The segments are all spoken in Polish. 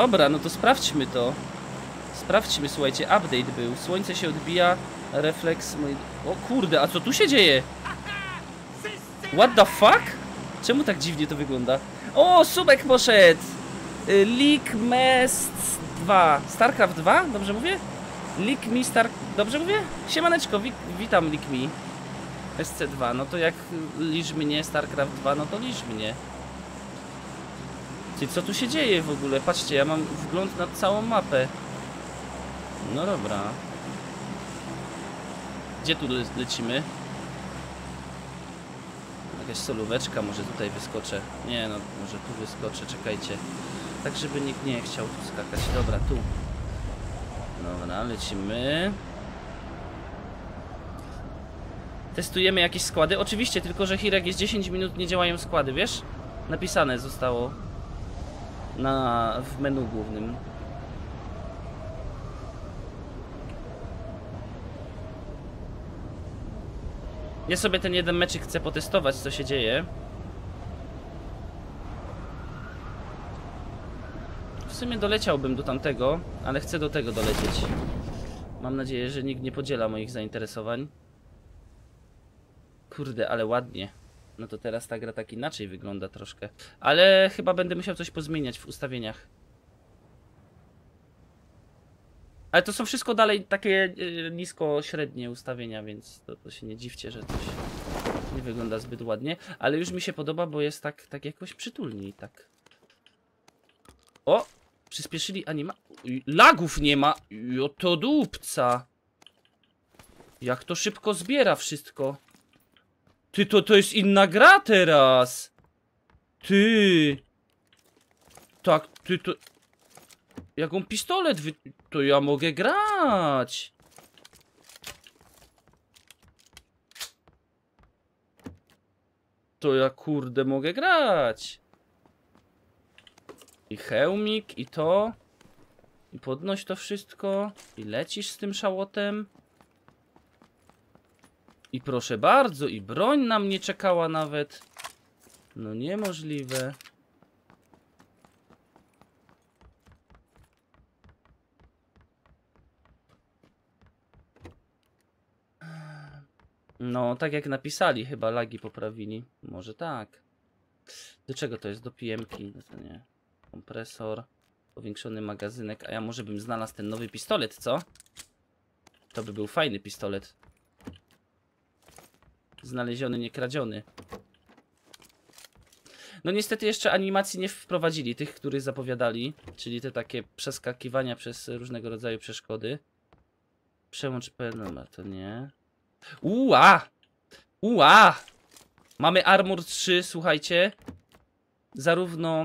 Dobra, no to sprawdźmy to. Sprawdźmy, słuchajcie, update był. Słońce się odbija, refleks... O kurde, a co tu się dzieje? What the fuck? Czemu tak dziwnie to wygląda? O, subek poszedł! League Mest 2. StarCraft 2? Dobrze mówię? League Me Star... Dobrze mówię? Siemaneczko, witam League Me. SC2, no to jak licz mnie StarCraft 2, no to licz mnie. Czyli co tu się dzieje w ogóle? Patrzcie, ja mam wgląd na całą mapę. No dobra. Gdzie tu lecimy? Jakaś solóweczka, może tutaj wyskoczę. Nie, no może tu wyskoczę, czekajcie. Tak, żeby nikt nie chciał tu skakać. Dobra, tu. Dobra, lecimy. Testujemy jakieś składy. Oczywiście, tylko że Hirek jest 10 minut, nie działają składy, wiesz? Napisane zostało w menu głównym. Ja sobie ten jeden meczek chcę potestować, co się dzieje. W sumie doleciałbym do tamtego, ale chcę do tego dolecieć. Mam nadzieję, że nikt nie podziela moich zainteresowań. Kurde, ale ładnie. No to teraz ta gra tak inaczej wygląda troszkę. Ale chyba będę musiał coś pozmieniać w ustawieniach. Ale to są wszystko dalej takie nisko-średnie ustawienia, więc to się nie dziwcie, że coś nie wygląda zbyt ładnie. Ale już mi się podoba, bo jest tak jakoś przytulniej, tak. O! Przyspieszyli anima... Lagów nie ma! Jo, to dupca! Jak to szybko zbiera wszystko! Ty, to jest inna gra teraz! Ty! Tak, ty to... Jaką pistolet wy... To ja mogę grać! To ja kurde mogę grać! I hełmik, i to... I podnoś to wszystko, i lecisz z tym szałotem. I proszę bardzo, i broń na mnie czekała nawet. No niemożliwe. No, tak jak napisali, chyba lagi poprawili. Może tak. Do czego to jest? Do PM-ki? No nie. Kompresor, powiększony magazynek. A ja może bym znalazł ten nowy pistolet, co? To by był fajny pistolet. Znaleziony, nie kradziony. No niestety jeszcze animacji nie wprowadzili, tych, których zapowiadali. Czyli te takie przeskakiwania przez różnego rodzaju przeszkody. Przełącz P-numer, to nie. Ua! Ua! Mamy Armor 3, słuchajcie. Zarówno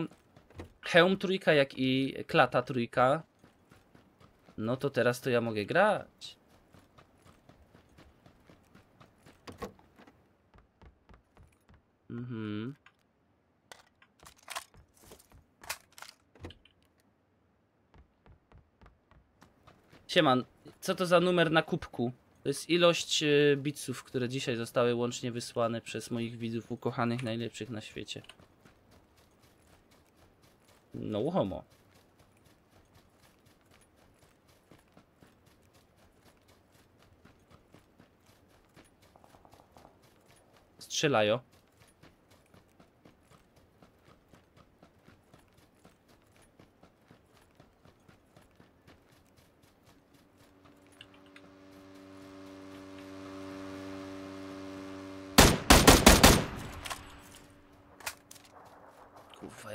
hełm trójka, jak i klata trójka. No to teraz to ja mogę grać. Mhm. Sieman, co to za numer na kubku? To jest ilość bitsów, które dzisiaj zostały łącznie wysłane przez moich widzów ukochanych, najlepszych na świecie. No homo. Strzelają.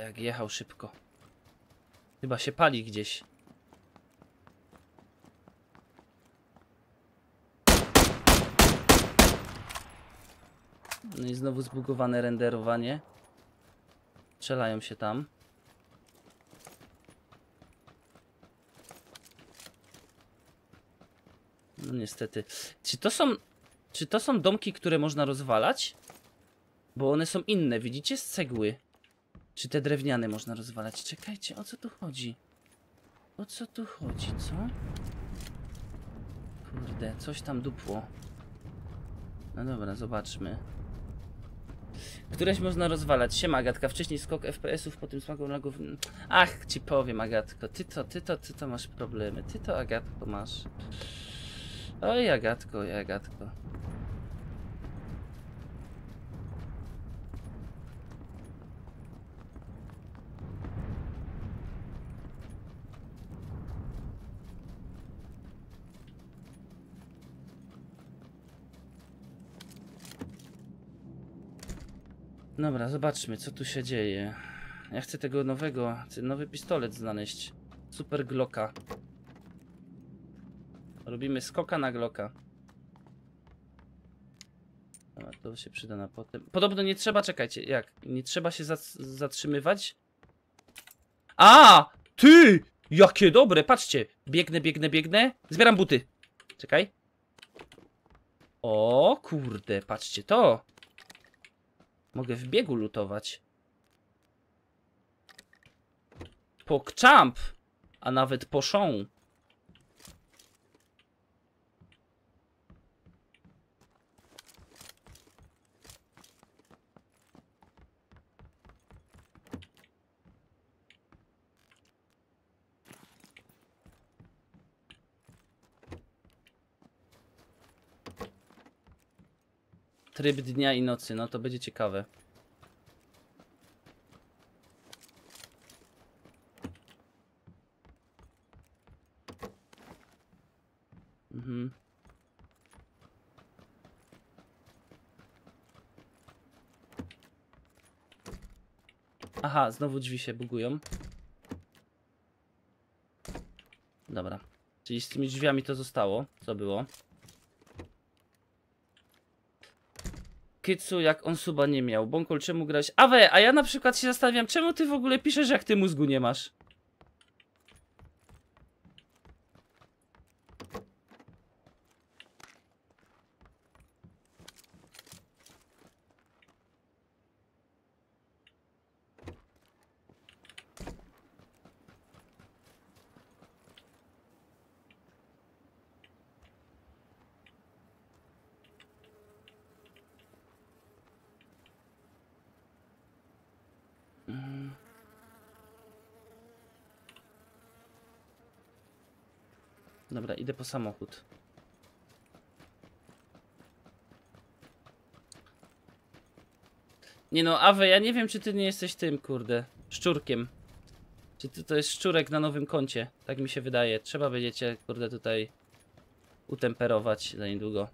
Jak jechał szybko. Chyba się pali gdzieś. No i znowu zbugowane renderowanie. Strzelają się tam. No niestety. Czy to są domki, które można rozwalać? Bo one są inne, widzicie? Z cegły. Czy te drewniane można rozwalać? Czekajcie, o co tu chodzi? O co tu chodzi, co? Kurde, coś tam dupło. No dobra, zobaczmy. któreś można rozwalać. Siema, Agatka, wcześniej skok FPS-ów, potem smaku lagów. Ach, ci powiem, Agatko, ty to masz problemy, ty to, Agatko, masz. Oj, Agatko, Agatko. Dobra, zobaczmy, co tu się dzieje. Ja chcę tego nowego, nowy pistolet znaleźć. Super Glocka. Robimy skoka na Glocka. Dobra, to się przyda na potem. Podobno nie trzeba, czekajcie, jak? Nie trzeba się zatrzymywać? A! Ty! Jakie dobre, patrzcie! Biegnę, biegnę, biegnę. Zbieram buty. Czekaj. O kurde, patrzcie to! Mogę w biegu lutować. Pokczamp! A nawet poszą. Tryb dnia i nocy, no to będzie ciekawe. Mhm. Aha, znowu drzwi się bugują. Dobra, czyli z tymi drzwiami to zostało, co było. Kicu, jak on suba nie miał. Bąkol, czemu grałeś? Awe, a ja na przykład się zastanawiam, czemu ty w ogóle piszesz, jak ty mózgu nie masz? Dobra, idę po samochód. Nie no, Awe, ja nie wiem, czy ty nie jesteś tym, kurde, szczurkiem. Czy to jest szczurek na nowym koncie? Tak mi się wydaje. Trzeba będzie cię, kurde, tutaj utemperować za niedługo.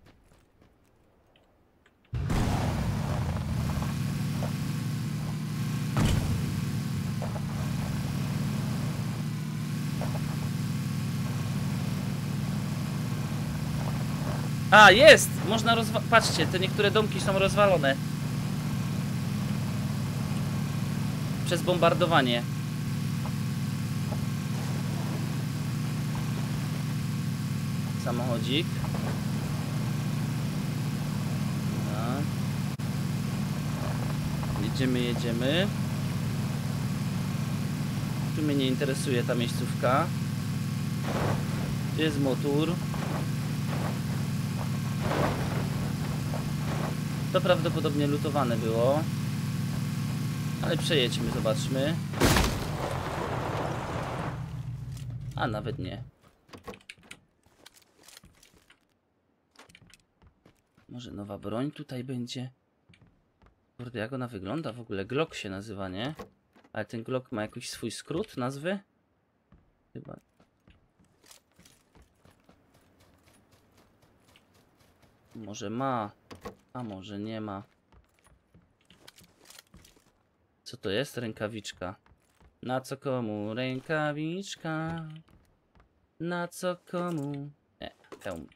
A, jest! Można rozwalić. Patrzcie, te niektóre domki są rozwalone. Przez bombardowanie. Samochodzik. No. Jedziemy, jedziemy. Tu mnie nie interesuje ta miejscówka. Tu jest motor. To prawdopodobnie lutowane było. Ale przejedźmy, zobaczmy. A nawet nie. Może nowa broń tutaj będzie. Kurde, jak ona wygląda w ogóle? Glock się nazywa, nie? Ale ten Glock ma jakiś swój skrót nazwy? Chyba. Może ma. A może nie ma. Co to jest? Rękawiczka. Na co komu? Rękawiczka. Na co komu? Nie, hełm.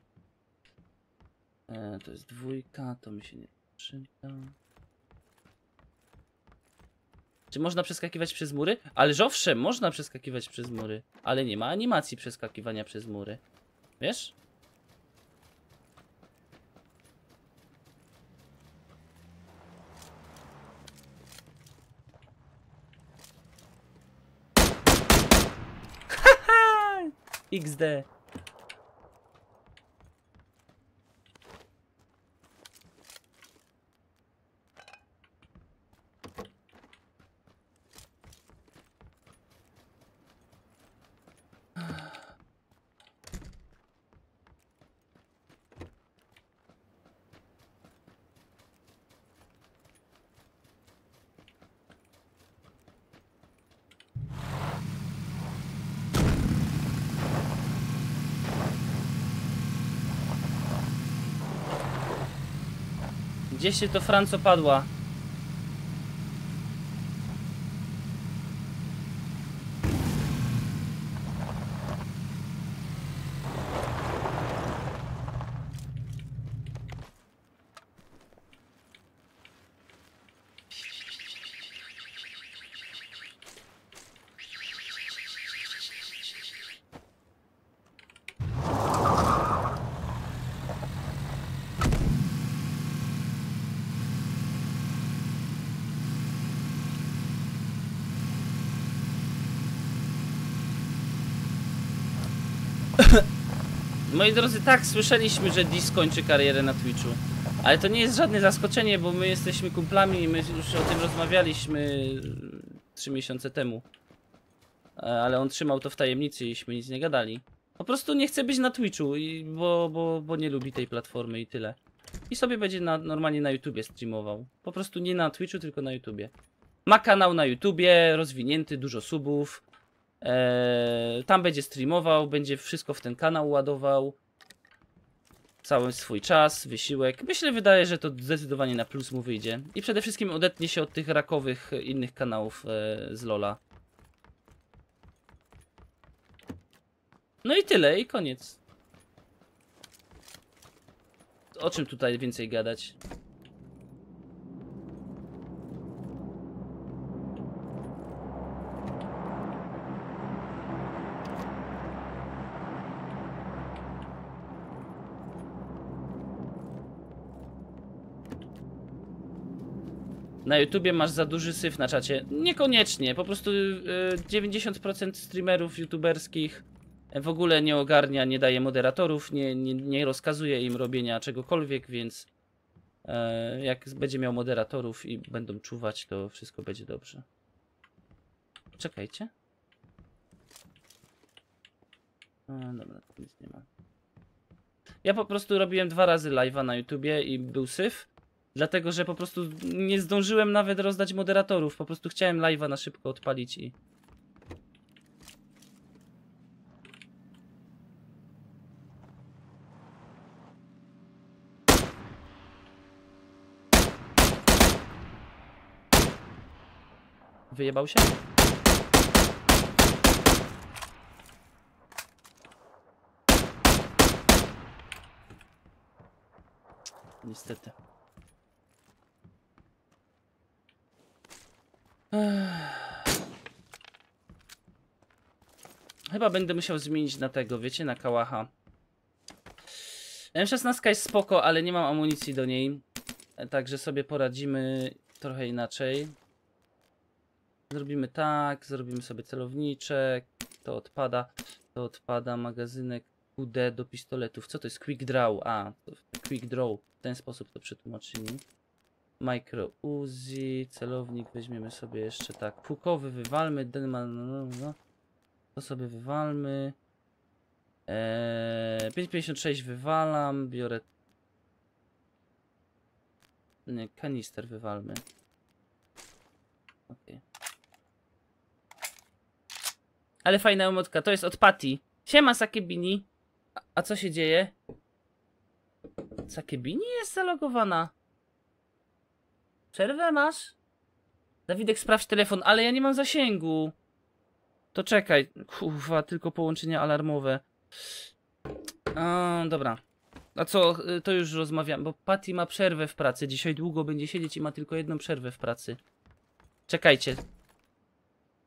To jest dwójka, to mi się nie przyda. Czy można przeskakiwać przez mury? Ależ owszem, można przeskakiwać przez mury. Ale nie ma animacji przeskakiwania przez mury. Wiesz? XD. Gdzieś się to Franco padła. Moi drodzy, tak, słyszeliśmy, że Dis kończy karierę na Twitchu. Ale to nie jest żadne zaskoczenie, bo my jesteśmy kumplami i my już o tym rozmawialiśmy 3 miesiące temu. Ale on trzymał to w tajemnicy iśmy nic nie gadali. Po prostu nie chce być na Twitchu, bo nie lubi tej platformy i tyle. I sobie będzie normalnie na YouTubie streamował. Po prostu nie na Twitchu, tylko na YouTubie. Ma kanał na YouTubie, rozwinięty, dużo subów. Tam będzie streamował, będzie wszystko w ten kanał ładował. Cały swój czas, wysiłek. Myślę, wydaje, że to zdecydowanie na plus mu wyjdzie. I przede wszystkim odetnie się od tych rakowych innych kanałów z Lola. No i tyle, i koniec. O czym tutaj więcej gadać? Na YouTubie masz za duży syf na czacie. Niekoniecznie, po prostu 90% streamerów youtuberskich w ogóle nie ogarnia, nie daje moderatorów, nie rozkazuje im robienia czegokolwiek, więc jak będzie miał moderatorów i będą czuwać, to wszystko będzie dobrze. Czekajcie. Dobra, nic nie ma. Ja po prostu robiłem 2 razy live'a na YouTubie i był syf. Dlatego, że po prostu nie zdążyłem nawet rozdać moderatorów. Po prostu chciałem live'a na szybko odpalić i... Wyjebał się? Niestety. Chyba będę musiał zmienić na tego, wiecie, na kałacha. M16 jest spoko, ale nie mam amunicji do niej. Także sobie poradzimy trochę inaczej. Zrobimy tak, zrobimy sobie celowniczek. To odpada magazynek QD do pistoletów. Co to jest? Quick Draw. A, Quick Draw. W ten sposób to przetłumaczyli. Micro Uzi, celownik weźmiemy sobie jeszcze tak. Pukowy wywalmy, to sobie wywalmy. 5.56 wywalam, biorę. Nie, kanister wywalmy. Okay. Ale fajna emotka, to jest od Patty. Siema Sakebini. A co się dzieje? Sakebini jest zalogowana. Przerwę masz? Dawidek, sprawdź telefon, ale ja nie mam zasięgu. To czekaj. Kurwa, tylko połączenia alarmowe. Dobra. A co? To już rozmawiam, bo Patty ma przerwę w pracy. Dzisiaj długo będzie siedzieć i ma tylko jedną przerwę w pracy. Czekajcie.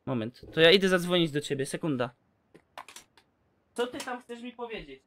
Moment. To ja idę zadzwonić do ciebie. Sekunda. Co ty tam chcesz mi powiedzieć?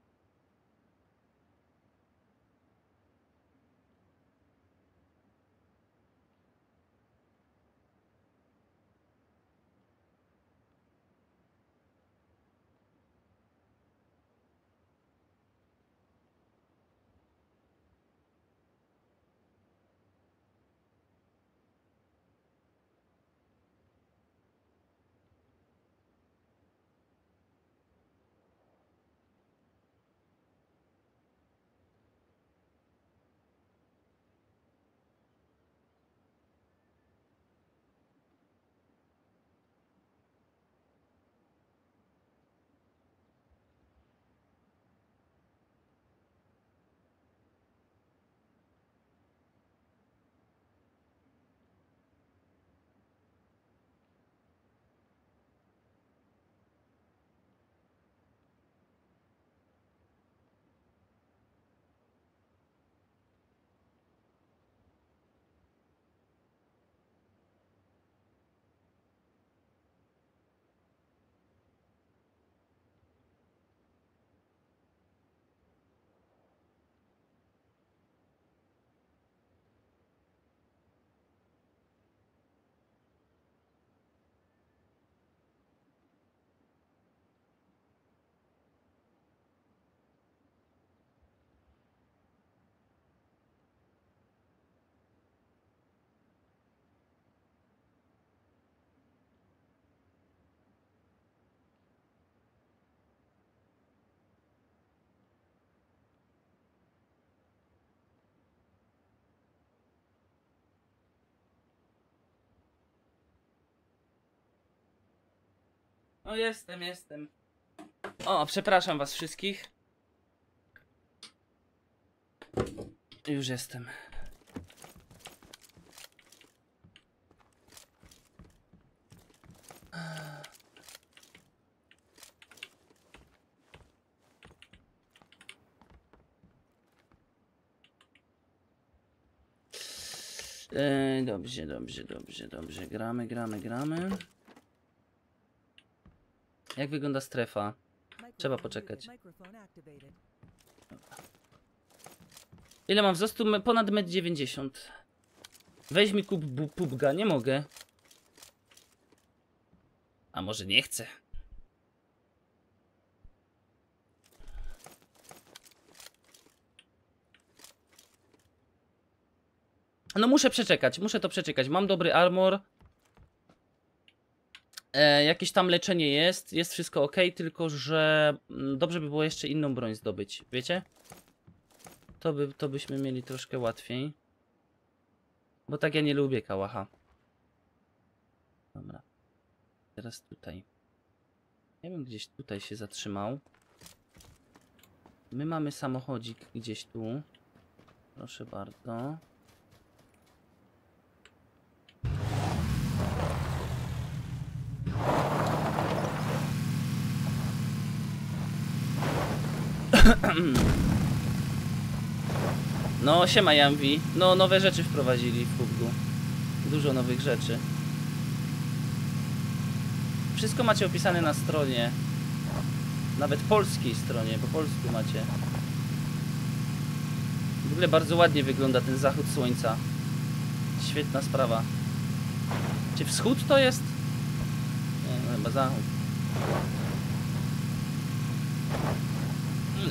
No jestem. O, przepraszam was wszystkich. Już jestem. Dobrze. Gramy. Jak wygląda strefa? Trzeba poczekać. Ile mam wzrostu? Ponad 1,90 m. Weź mi kup pubga, nie mogę. A może nie chcę? No muszę przeczekać, muszę to przeczekać. Mam dobry armor. Jakieś tam leczenie jest. Jest wszystko ok, tylko że dobrze by było jeszcze inną broń zdobyć. Wiecie? To byśmy mieli troszkę łatwiej. Bo tak ja nie lubię kałacha. Dobra. Teraz tutaj. Ja bym gdzieś tutaj się zatrzymał. My mamy samochodzik gdzieś tu. Proszę bardzo. No, siema Jambi. No, nowe rzeczy wprowadzili w PUBG-u. Dużo nowych rzeczy. Wszystko macie opisane na stronie. Nawet polskiej stronie, po polsku macie. W ogóle bardzo ładnie wygląda ten zachód słońca. Świetna sprawa. Czy wschód to jest? Nie, no chyba zachód.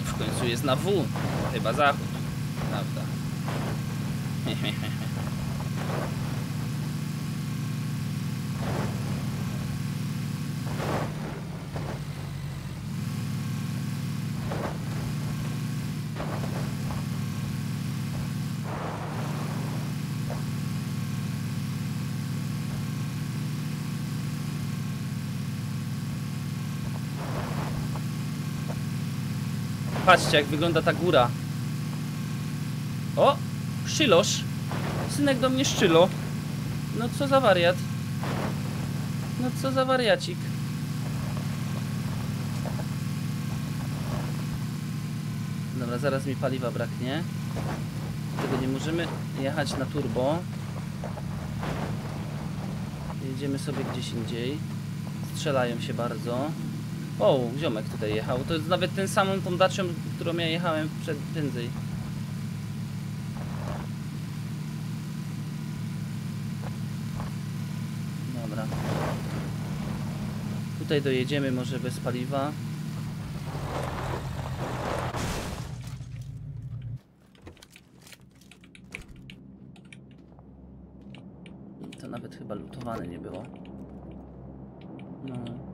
W końcu jest na W. Chyba zachód. Prawda. Patrzcie, jak wygląda ta góra. O! Szylosz! Synek do mnie szczylo. No co za wariat. No co za wariacik. Dobra, zaraz mi paliwa braknie. Dlatego nie możemy jechać na turbo. Jedziemy sobie gdzieś indziej. Strzelają się bardzo. O, ziomek tutaj jechał. To jest nawet ten samą tą dacią, którą ja jechałem prędzej. Dobra. Tutaj dojedziemy może bez paliwa. To nawet chyba lutowane nie było. No.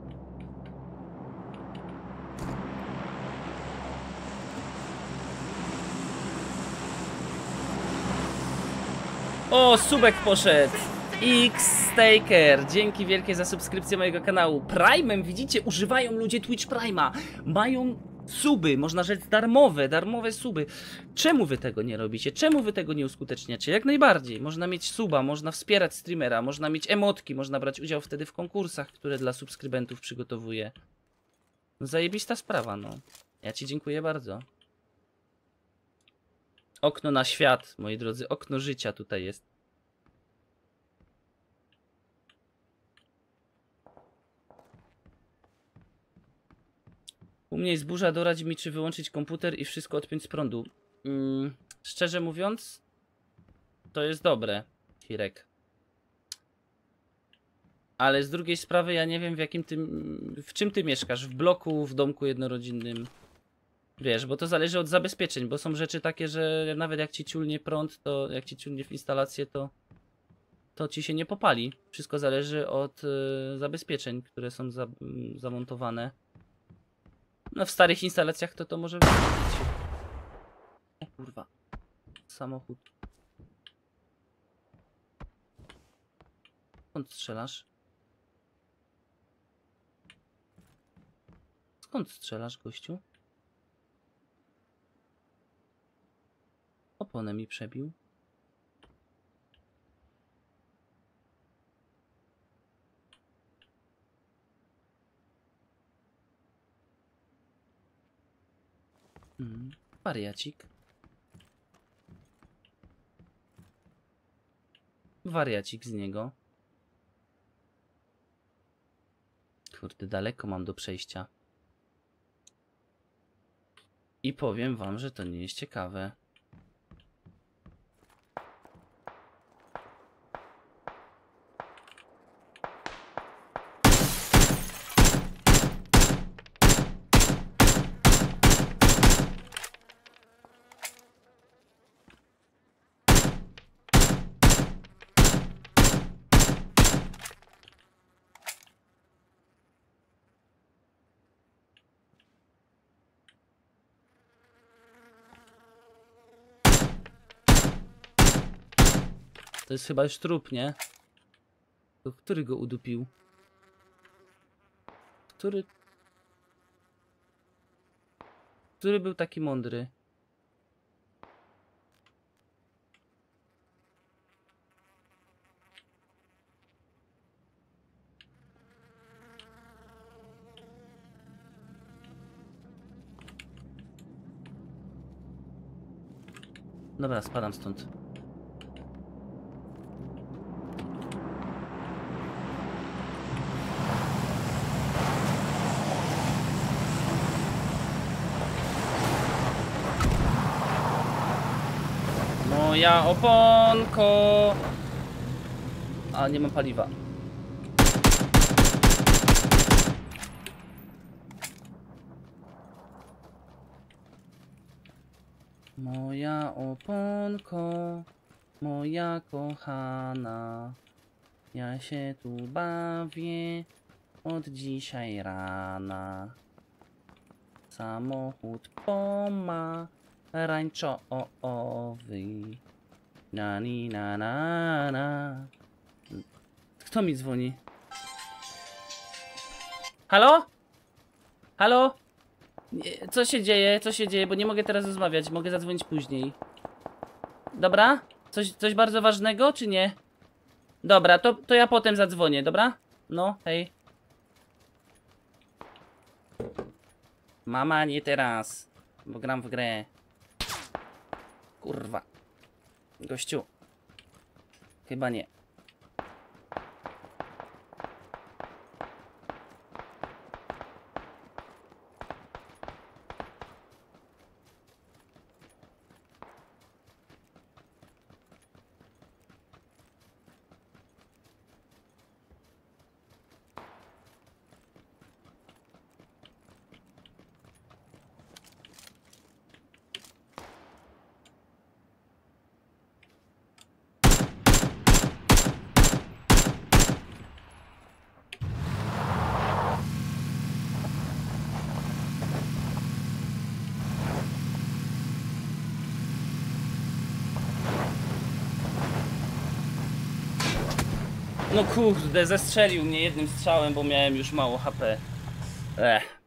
O, subek poszedł! XStaker! Dzięki wielkie za subskrypcję mojego kanału. Prime'em, widzicie, używają ludzie Twitch Prime'a. Mają suby, można rzec darmowe suby. Czemu wy tego nie robicie? Czemu wy tego nie uskuteczniacie? Jak najbardziej. Można mieć suba, można wspierać streamera, można mieć emotki, można brać udział wtedy w konkursach, które dla subskrybentów przygotowuję. No, zajebista sprawa, no. Ja ci dziękuję bardzo. Okno na świat, moi drodzy. Okno życia tutaj jest. U mnie jest burza, doradź mi, czy wyłączyć komputer i wszystko odpiąć z prądu. Szczerze mówiąc, to jest dobre, Hirek. Ale z drugiej sprawy, ja nie wiem, w czym ty mieszkasz. W bloku, w domku jednorodzinnym. Wiesz, bo to zależy od zabezpieczeń, bo są rzeczy takie, że nawet jak ci ciulnie prąd, to jak ci ciulnie w instalację, to ci się nie popali. Wszystko zależy od zabezpieczeń, które są zamontowane. No w starych instalacjach to może wyjść. O kurwa. Samochód. Skąd strzelasz? Skąd strzelasz, gościu? Oponę mi przebił. Wariacik. Wariacik z niego. Kurde, daleko mam do przejścia. I powiem wam, że to nie jest ciekawe. To jest chyba już trup, nie? To który go udupił? Który był taki mądry? Dobra, spadam stąd. Ja oponko! A nie mam paliwa. Moja oponko, moja kochana. Ja się tu bawię od dzisiaj rana. Samochód pomarańczowy. Na ni na na na. Kto mi dzwoni? Halo? Halo? Co się dzieje? Co się dzieje? Bo nie mogę teraz rozmawiać. Mogę zadzwonić później. Dobra? Coś bardzo ważnego, czy nie? Dobra, to ja potem zadzwonię, dobra? No, hej. Mama, nie teraz. Bo gram w grę. Kurwa. Gościu. Chyba nie. No kurde, zestrzelił mnie jednym strzałem, bo miałem już mało HP.